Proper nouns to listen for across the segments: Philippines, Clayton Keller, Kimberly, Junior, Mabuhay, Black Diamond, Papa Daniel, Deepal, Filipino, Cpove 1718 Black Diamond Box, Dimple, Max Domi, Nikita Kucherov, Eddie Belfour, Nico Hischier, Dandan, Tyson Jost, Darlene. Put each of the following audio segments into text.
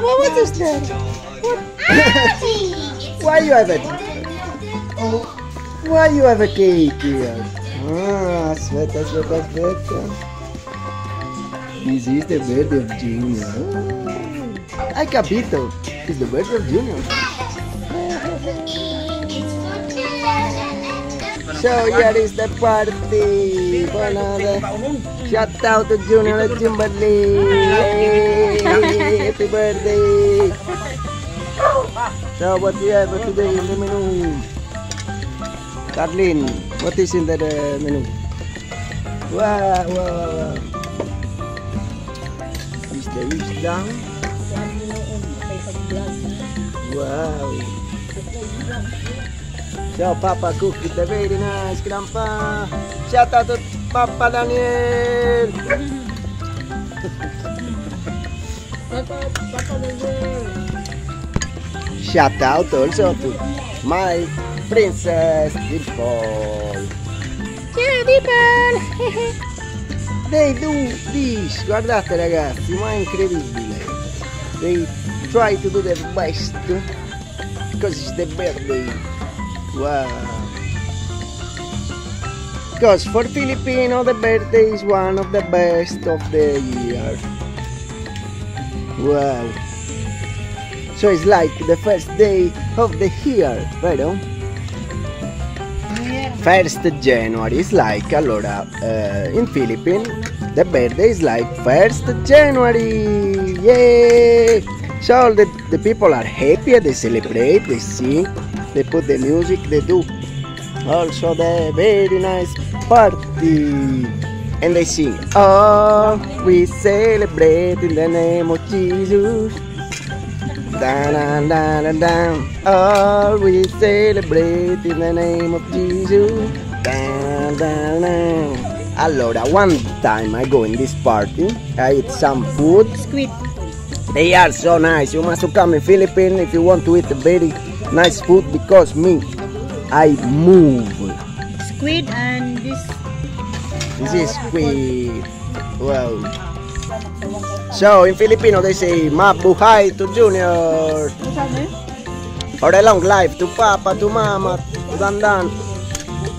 Mom, what is that? Why you have a cake? Why you have a cake here? Ah, Sveta, Sveta, Sveta. This is the birthday of Junior. Ay, Capito. It's the birthday of Junior. So here is the party. Shout out to Junior and Kimberly. Happy birthday. So what do you have today in the menu? Darlene, what is in the menu? Wow, wow, wow. Is the east down? Wow. So Papa cooked with a very nice grandpa. Shout out to Papa Daniel. Papa Daniel. Shout out also to my princess Deepal. Ciao Deepal. They do this, guardate ragazzi, ma è incredibile. They try to do their best because it's the birthday. Wow! Because for Filipino, the birthday is one of the best of the year. Wow! So it's like the first day of the year, right on? Yeah. 1st January is like, allora, in Philippines, the birthday is like 1st January! Yay! So all the people are happy, they celebrate, they sing, they put the music, they do also the very nice party, and they sing, "Oh, we celebrate in the name of Jesus, da da da da da. Oh, we celebrate in the name of Jesus, da da da." Allora, one time I go in this party, I eat some food. Squid. They are so nice. You must come in Philippines if you want to eat very nice food, because me, I move. Squid and this. This is squid. Wow. So in Filipino they say Mabuhay to Junior. For a long life to Papa, to Mama, to Dandan,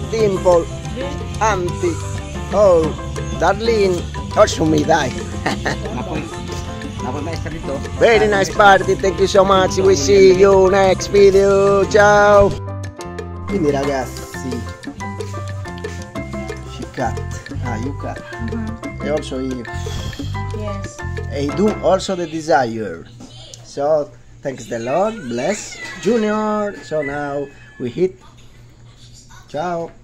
Dimple, Auntie, oh, Darlene, also me die. Very nice party, thank you so much, we see you next video, ciao! Quindi ragazzi, she cut, you cut, and also he, yes. And do also the desire, so thanks the Lord, bless Junior, so now we hit, ciao!